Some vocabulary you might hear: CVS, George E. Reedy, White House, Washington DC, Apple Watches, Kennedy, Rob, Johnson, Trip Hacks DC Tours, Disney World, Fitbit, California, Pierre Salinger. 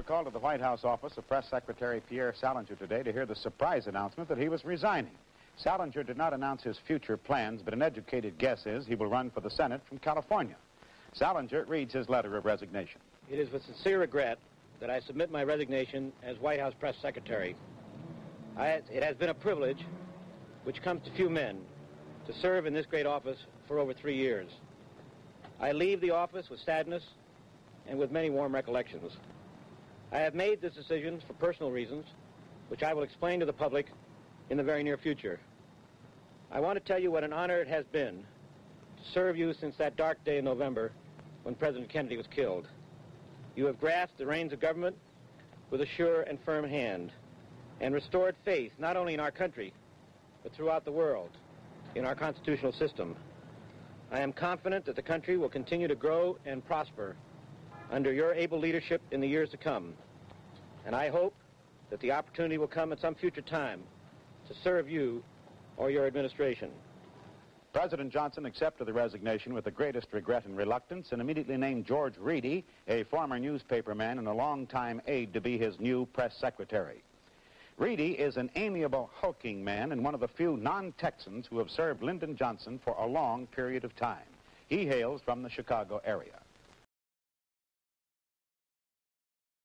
were called to the White House office of Press Secretary Pierre Salinger today to hear the surprise announcement that he was resigning. Salinger did not announce his future plans, but an educated guess is he will run for the Senate from California. Salinger reads his letter of resignation. It is with sincere regret that I submit my resignation as White House Press Secretary. It has been a privilege, which comes to few men, to serve in this great office for over 3 years. I leave the office with sadness and with many warm recollections. I have made this decision for personal reasons, which I will explain to the public in the very near future. I want to tell you what an honor it has been to serve you since that dark day in November when President Kennedy was killed. You have grasped the reins of government with a sure and firm hand and restored faith not only in our country, but throughout the world, in our constitutional system. I am confident that the country will continue to grow and prosper under your able leadership in the years to come. And I hope that the opportunity will come at some future time to serve you or your administration. President Johnson accepted the resignation with the greatest regret and reluctance and immediately named George Reedy, a former newspaperman and a longtime aide, to be his new press secretary. Reedy is an amiable, hulking man and one of the few non-Texans who have served Lyndon Johnson for a long period of time. He hails from the Chicago area.